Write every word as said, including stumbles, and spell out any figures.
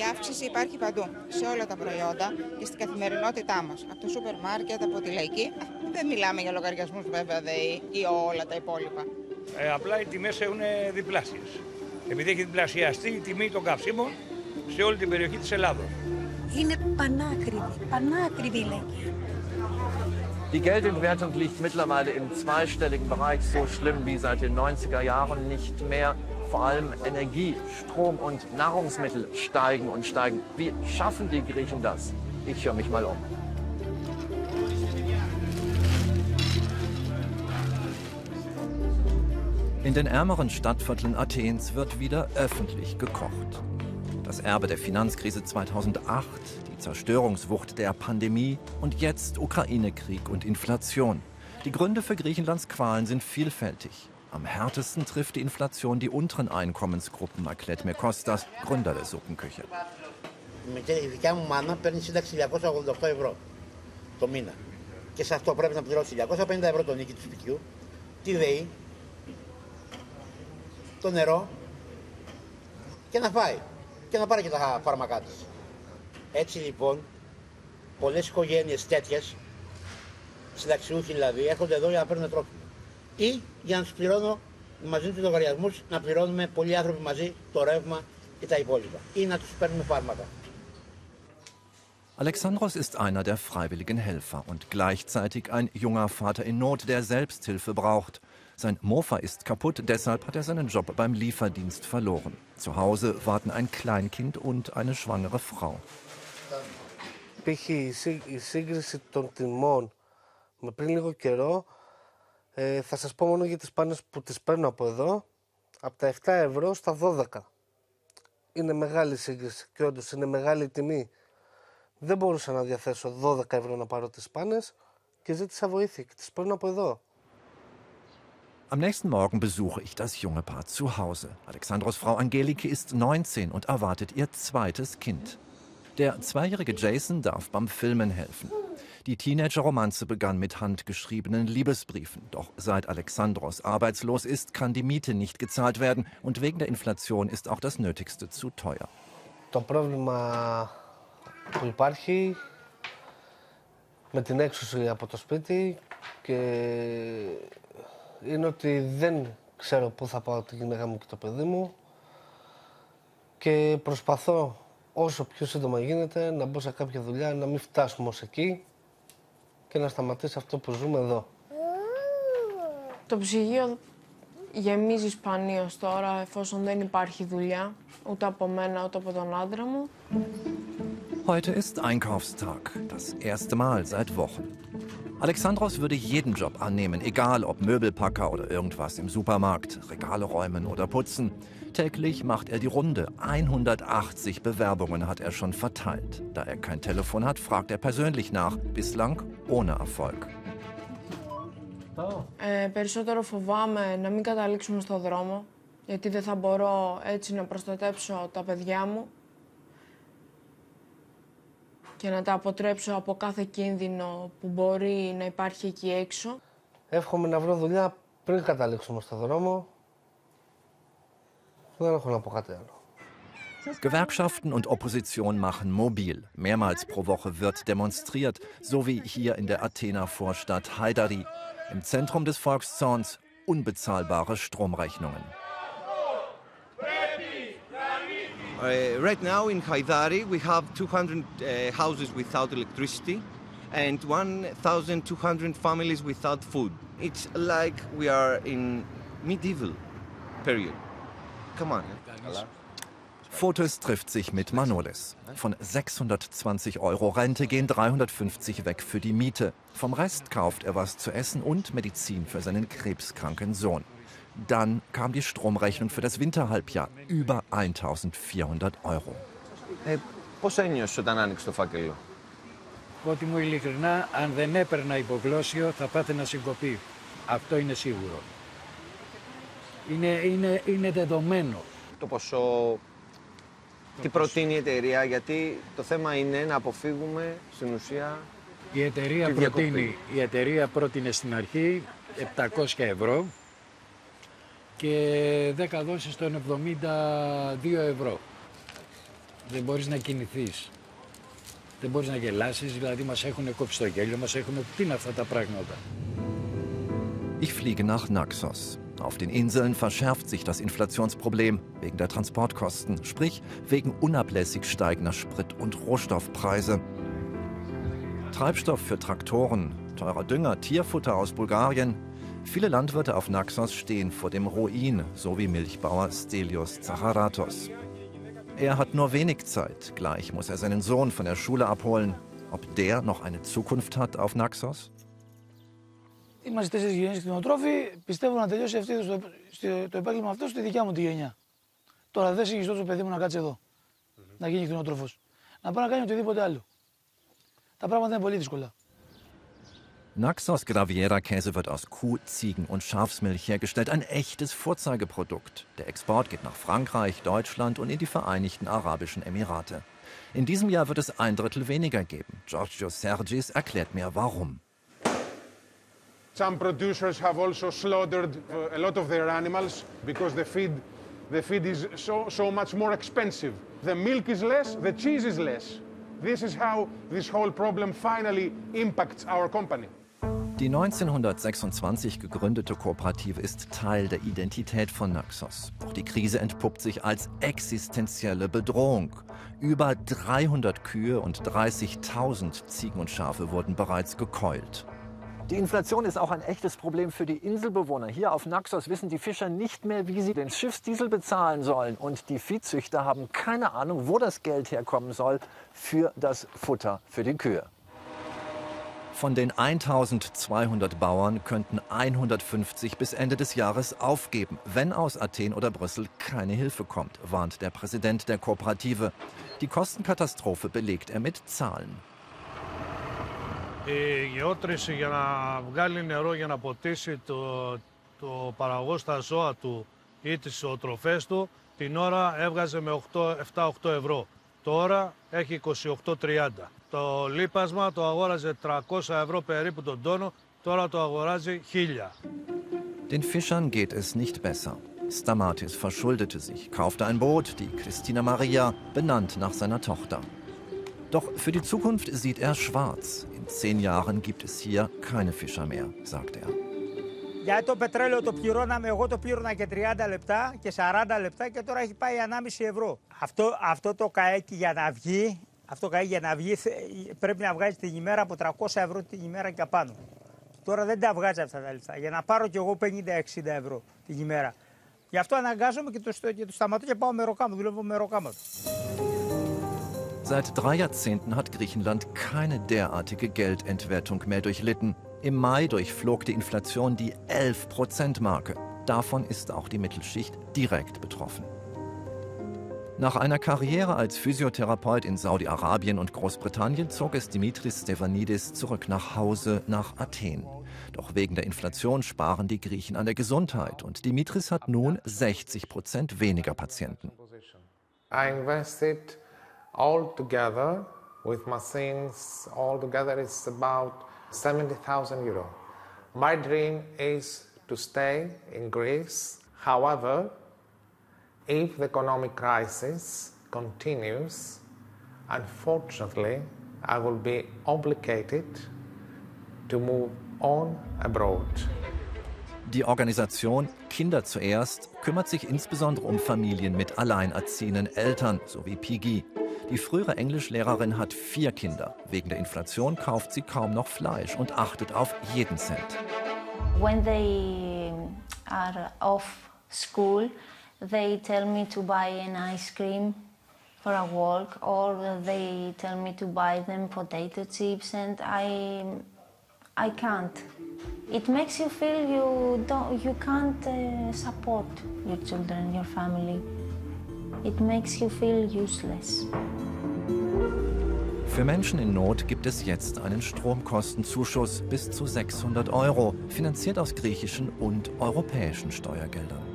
Η αύξηση υπάρχει παντού, σε όλα τα προϊόντα και στην καθημερινότητά μας. Από το σούπερ μάρκετ, από τη λαϊκή. Δεν μιλάμε για λογαριασμούς βέβαια δε, ή όλα τα υπόλοιπα. Ε, απλά οι τιμές έχουν διπλάσιες. Επειδή έχει διπλασιαστεί η τιμή των καυσίμων σε όλη την περιοχή της Ελλάδος. Είναι πανάκριβη, πανάκριβη η λαϊκή. Die Geldentwertung liegt mittlerweile im zweistelligen Bereich, so schlimm wie seit den neunziger Jahren nicht mehr. Vor allem Energie, Strom und Nahrungsmittel steigen und steigen. Wie schaffen die Griechen das? Ich höre mich mal um. In den ärmeren Stadtvierteln Athens wird wieder öffentlich gekocht. Das Erbe der Finanzkrise zweitausendacht, die Zerstörungswucht der Pandemie und jetzt Ukraine-Krieg und Inflation. Die Gründe für Griechenlands Qualen sind vielfältig. Am härtesten trifft die Inflation die unteren Einkommensgruppen, erklärt mir Kostas, Gründer der Suppenküche. Και να πάρει και τα φάρμακά της. Έτσι λοιπόν, πολλές οικογένειες τέτοιες, συνταξιούχοι δηλαδή, έρχονται εδώ για να παίρνουν τρόφιμα. Ή για να τους πληρώνω μαζί τους λογαριασμούς, να πληρώνουμε πολλοί άνθρωποι μαζί το ρεύμα και τα υπόλοιπα. Ή να τους παίρνουμε φάρμακα. Alexandros ist einer der freiwilligen Helfer und gleichzeitig ein junger Vater in Not, der Selbsthilfe braucht. Sein Mofa ist kaputt, deshalb hat er seinen Job beim Lieferdienst verloren. Zu Hause warten ein Kleinkind und eine schwangere Frau. Π.χ. η σύγκριση των τιμών με πριν λίγο καιρό, ε, θα σας πω μόνο για τις πάνες που τις παίρνω από εδώ, από τα επτά ευρώ στα δώδεκα. Είναι μεγάλη σύγκριση και όντως είναι μεγάλη τιμή. Δεν μπορούσα να διαθέσω δώδεκα ευρώ να πάρω τις πάνες και ζήτησα βοήθεια και τις παίρνω από εδώ. Am nächsten Morgen besuche ich das junge Paar zu Hause. Alexandros Frau Angeliki ist neunzehn und erwartet ihr zweites Kind. Der zweijährige Jason darf beim Filmen helfen. Die Teenager-Romanze begann mit handgeschriebenen Liebesbriefen. Doch seit Alexandros arbeitslos ist, kann die Miete nicht gezahlt werden. Und wegen der Inflation ist auch das Nötigste zu teuer. Das Problem, das υπάρχει mit der Exosie από το σπίτι και είναι ότι δεν ξέρω πού θα πάω τη γυναίκα μου και το παιδί μου και προσπαθώ όσο πιο σύντομα γίνεται να μπω σε κάποια δουλειά, να μην φτάσουμε ως εκεί και να σταματήσει αυτό που ζούμε εδώ. Το ψυγείο γεμίζει σπανίως τώρα, εφόσον δεν υπάρχει δουλειά, ούτε από μένα, ούτε από τον άντρα μου. Heute ist Einkaufstag, das erste Mal seit Wochen. Alexandros würde jeden Job annehmen, egal ob Möbelpacker oder irgendwas im Supermarkt, Regale räumen oder putzen. Täglich macht er die Runde. hundertachtzig Bewerbungen hat er schon verteilt. Da er kein Telefon hat, fragt er persönlich nach, bislang ohne Erfolg. Ε, περισσότερο φοβάμαι να μην καταλήξουμε στο δρόμο, γιατί δεν θα μπορώ έτσι να προστατέψω τα παιδιά μου και να τα αποτρέψω από κάθε κίνδυνο που μπορεί να υπάρχει εκεί έξω. Εύχομαι να βρω δουλειά πριν καταλήξουμε στο δρόμο. Δεν έχω να πω κάτι άλλο. Gewerkschaften und Opposition machen mobil. Mehrmals pro Woche wird demonstriert, so wie hier in der Athener Vorstadt Haidari. Im Zentrum des Volkszorns unbezahlbare Stromrechnungen. Uh, right now in Haidari we have two hundred uh, houses without electricity and twelve hundred families without food. It's like we are in medieval period. Come on. Fotis trifft sich mit Manolis. Von sechshundertzwanzig Euro Rente gehen dreihundertfünfzig weg für die Miete. Vom Rest kauft er was zu essen und Medizin für seinen krebskranken Sohn. Dann kam die Stromrechnung für das Winterhalbjahr, über eintausendvierhundert Euro. Πώς ένιωσες όταν άνοιξε το φάκελο? Ότι μου ειλικρινά, αν δεν έπαιρνα υπογλώσιο, θα πάθαινα συγκοπή. Αυτό είναι σίγουρο. Είναι, είναι, είναι δεδομένο. Το ποσό, τι προτείνει η εταιρεία, γιατί το θέμα είναι να αποφύγουμε στην ουσία η εταιρεία τη διακοπή. Προτείνει, η εταιρεία πρότεινε στην αρχή επτακόσια ευρώ. Και δέκα δόσεις των εβδομήντα δύο ευρώ. δεν μπορείς να κινηθείς, δεν μπορείς να γελάσεις, δηλαδή μας έχουν κόψει το γέλιο, μας έχουν... Τι είναι αυτά τα πράγματα. Ich fliege nach Naxos. Auf den Inseln verschärft sich das Inflationsproblem wegen der Transportkosten, sprich wegen unablässig steigender Sprit- und Rohstoffpreise. Treibstoff für Traktoren, teurer Dünger, Tierfutter aus Bulgarien. Viele Landwirte auf Naxos stehen vor dem Ruin, so wie Milchbauer Stelios Zacharatos. Er hat nur wenig Zeit. Gleich muss er seinen Sohn von der Schule abholen. Ob der noch eine Zukunft hat auf Naxos? Είμαστε τέσσερις γενιές κτηνοτρόφοι. Πιστεύω να τελειώσει αυτή το, το, το επάγγελμα αυτό στη δικιά μου τη γενιά. Τώρα δεν συγχυστώ το παιδί μου να κάτσει εδώ, mm-hmm. να γίνει κτηνοτρόφος. Να πάει να κάνει οτιδήποτε άλλο. Τα πράγματα είναι πολύ δύσκολα. Naxos Graviera-Käse wird aus Kuh-, Ziegen- und Schafsmilch hergestellt. Ein echtes Vorzeigeprodukt. Der Export geht nach Frankreich, Deutschland und in die Vereinigten Arabischen Emirate. In diesem Jahr wird es ein Drittel weniger geben. Giorgio Sergis erklärt mir, warum. Some producers have also slaughtered a lot of their animals because the feed, the feed is so, so much more expensive. The milk is less, the cheese is less. This is how this whole problem finally impacts our company. Die neunzehnhundertsechsundzwanzig gegründete Kooperative ist Teil der Identität von Naxos. Doch die Krise entpuppt sich als existenzielle Bedrohung. Über dreihundert Kühe und dreißigtausend Ziegen und Schafe wurden bereits gekeult. Die Inflation ist auch ein echtes Problem für die Inselbewohner. Hier auf Naxos wissen die Fischer nicht mehr, wie sie den Schiffsdiesel bezahlen sollen. Und die Viehzüchter haben keine Ahnung, wo das Geld herkommen soll für das Futter für die Kühe. Von den eintausendzweihundert Bauern könnten hundertfünfzig bis Ende des Jahres aufgeben, wenn aus Athen oder Brüssel keine Hilfe kommt, warnt der Präsident der Kooperative. Die Kostenkatastrophe belegt er mit Zahlen. Η γεώτρηση για να βγάλει νερό για να ποτίσει το, το παραγωγό στα ζώα του ή τις οτροφές του, την ώρα έβγαζε με επτά οχτώ ευρώ. Τώρα έχει είκοσι οκτώ τριάντα. Το λίπασμα το αγόραζε τριακόσια ευρώ περίπου τον τόνο, τώρα το αγοράζει χίλια. Den Fischern geht es nicht besser. Stamatis verschuldete sich, kaufte ein Boot, die Christina Maria, benannt nach seiner Tochter. Doch für die Zukunft sieht er schwarz. In zehn Jahren gibt es hier keine Fischer mehr, sagt er. Για το πετρέλαιο το πληρώναμε, εγώ το πλήρωνα και τριάντα λεπτά και σαράντα λεπτά και τώρα έχει πάει ενάμιση ευρώ. Αυτό, αυτό το καέκι για να βγει, αυτό καέκι για να βγει πρέπει να βγάζει την ημέρα από τριακόσια ευρώ την ημέρα και πάνω. Τώρα δεν τα βγάζει αυτά τα λεπτά για να πάρω κι εγώ πενήντα εξήντα ευρώ την ημέρα. Γι' αυτό αναγκάζομαι και το, και το σταματώ και πάω μεροκάμα, δουλεύω μεροκάμα. Seit drei Jahrzehnten hat Griechenland keine derartige Geldentwertung mehr durchlitten. Im Mai durchflog die Inflation die elf Prozent-Marke. Davon ist auch die Mittelschicht direkt betroffen. Nach einer Karriere als Physiotherapeut in Saudi-Arabien und Großbritannien zog es Dimitris Stevanidis zurück nach Hause, nach Athen. Doch wegen der Inflation sparen die Griechen an der Gesundheit. Und Dimitris hat nun sechzig Prozent weniger Patienten. All together, with machines, all together, it's about seventy thousand euro. My dream is to stay in Greece. However, if the economic crisis continues, unfortunately, I will be obligated to move on abroad. Die Organisation Kinder zuerst kümmert sich insbesondere um Familien mit alleinerziehenden Eltern, so wie Pigi. Die frühere Englischlehrerin hat vier Kinder. Wegen der Inflation kauft sie kaum noch Fleisch und achtet auf jeden Cent. When they are off school, they tell me to buy an ice cream for a walk, or they tell me to buy them potato chips, and I, I can't. It makes you feel you don't, you can't uh, support your children, your family. It makes you feel useless. Für Menschen in Not gibt es jetzt einen Stromkostenzuschuss bis zu sechshundert Euro, finanziert aus griechischen und europäischen Steuergeldern.